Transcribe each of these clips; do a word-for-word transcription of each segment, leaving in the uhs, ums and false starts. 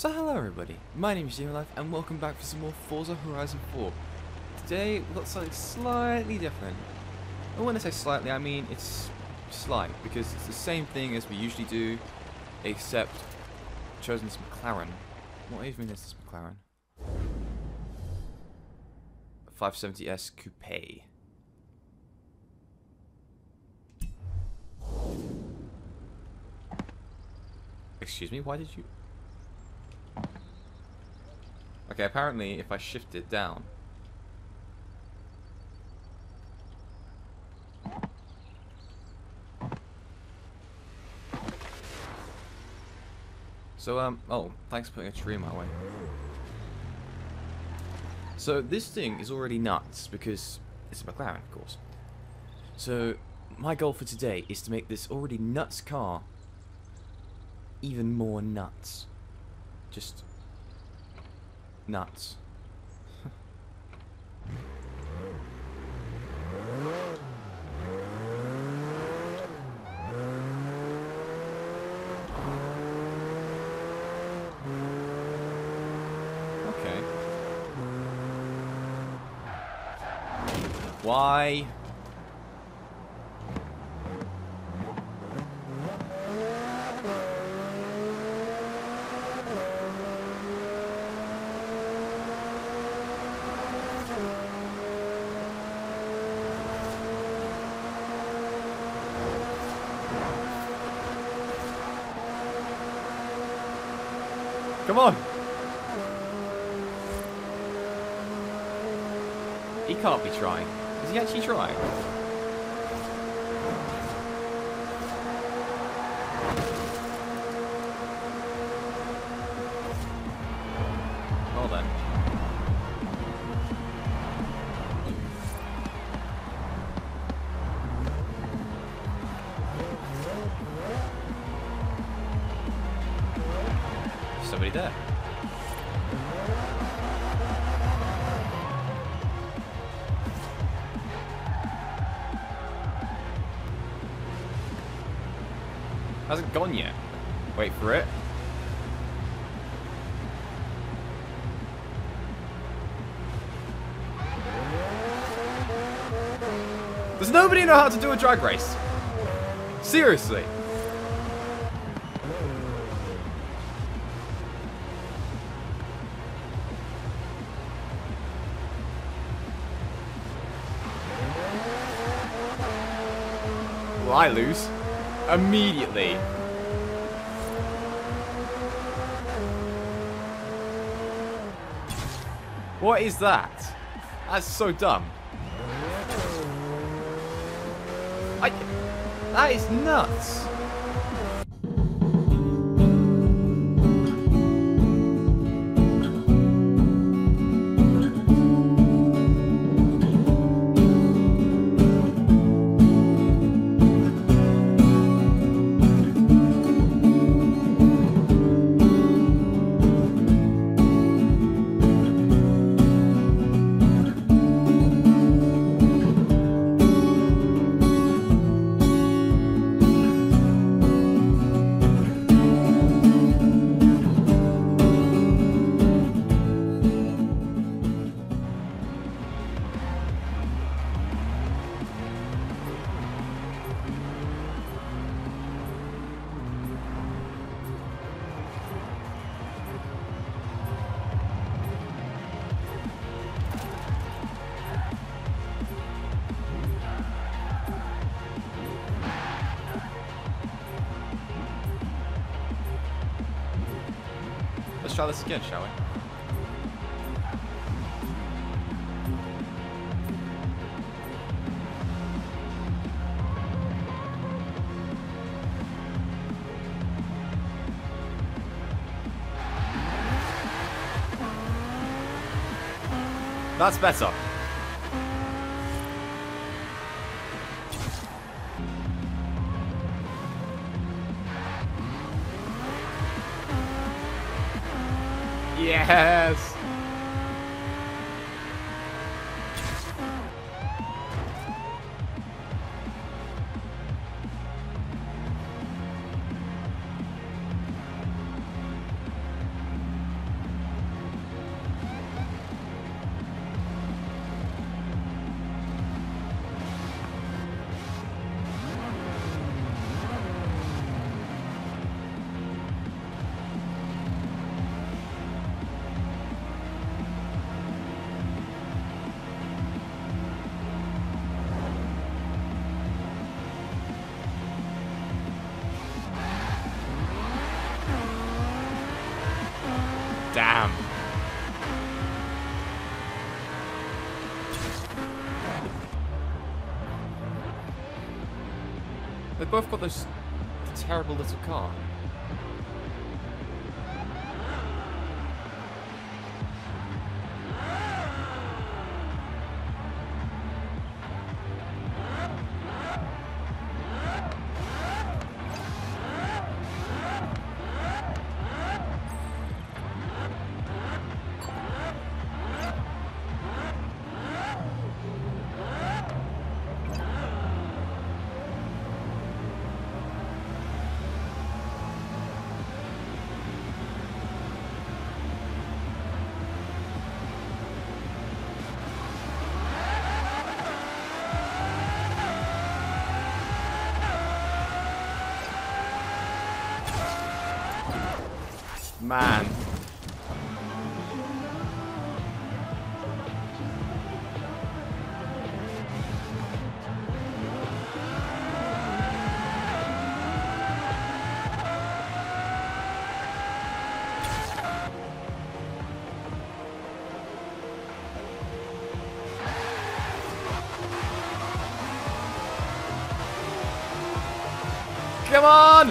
So hello everybody, my name is ZeroLife and welcome back for some more Forza Horizon four. Today we've got something slightly different. And when I say slightly, I mean it's slight, because it's the same thing as we usually do, except I've chosen this McLaren. What even is this McLaren? five seventy S Coupe. Excuse me, why did you... Okay, apparently if I shift it down... So, um, oh, thanks for putting a tree in my way. So this thing is already nuts, because it's a McLaren, of course. So my goal for today is to make this already nuts car even more nuts. Just... nuts. Okay. Why? Come on! He can't be trying. Is he actually trying? Well then. Somebody there. Hasn't gone yet. Wait for it. Does nobody know how to do a drag race? Seriously. I lose immediately. What is that? That's so dumb. I, that is nuts. Let's try this again, shall we? That's better. Yes! Damn. They've both got this terrible little car. Man. Come on!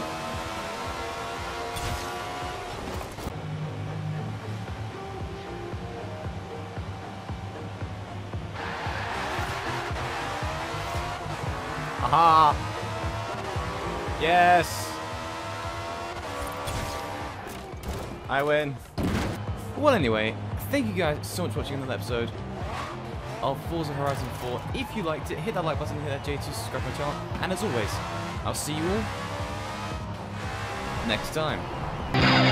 Aha! Yes! I win. Well, anyway, thank you guys so much for watching another episode of Forza Horizon four. If you liked it, hit that like button, hit that J two, subscribe to my channel, and as always, I'll see you all next time.